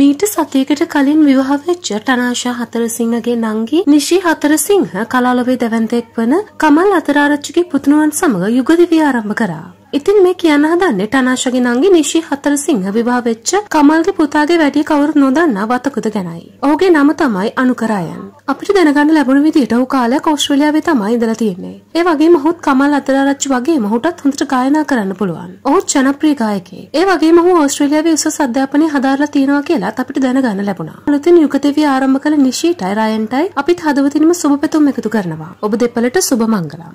Meet सतियකට කලින් විවාහ වෙච්ච තනාෂා හතරසිංහගේ නංගි නිශි හතරසිංහ කලාලොවේ දැවැන්තෙක් වන කමල් අතරාරච්චිගේ පුතුණුවන් සමග යුගදිවිය ආරම්භ කරා. ඉතින් මේ කියන හදන්නේ තනාෂාගේ නංගි නිශි හතරසිංහ විවාහ වෙච්ච කමල්ගේ පුතාගේ වැඩි කවුරුත් නොදන්නා වතකුද ගැනයි. ඔහුගේ නම තමයි අනුකරයන්. අපිට දැනගන්න ලැබුණ විදිහට ඔහු කාලයක් ඕස්ට්‍රේලියාවේ තමයි ඉඳලා තියෙන්නේ. ඒ වගේම ඔහුත් කමල් අතරාරච්චි වගේම ඔහුටත් හොඳට ගායනා කරන්න පුළුවන්. ඔහු ජනප්‍රිය ගායකයෙක්. ඒ වගේම ඔහු ඕස්ට්‍රේලියාවේ උසස් අධ්‍යාපනය හදාරලා තියෙනවා කියලා අපිට දැනගන්න ලැබුණා. අලුතින් යුගදිවිය ආරම්භ කළ නිශීටයි රයන්ටයි අපිට හදවතින්ම සුබපැතුම් එකතු කරනවා. ඔබ දෙපළට සුබ මංගලම්.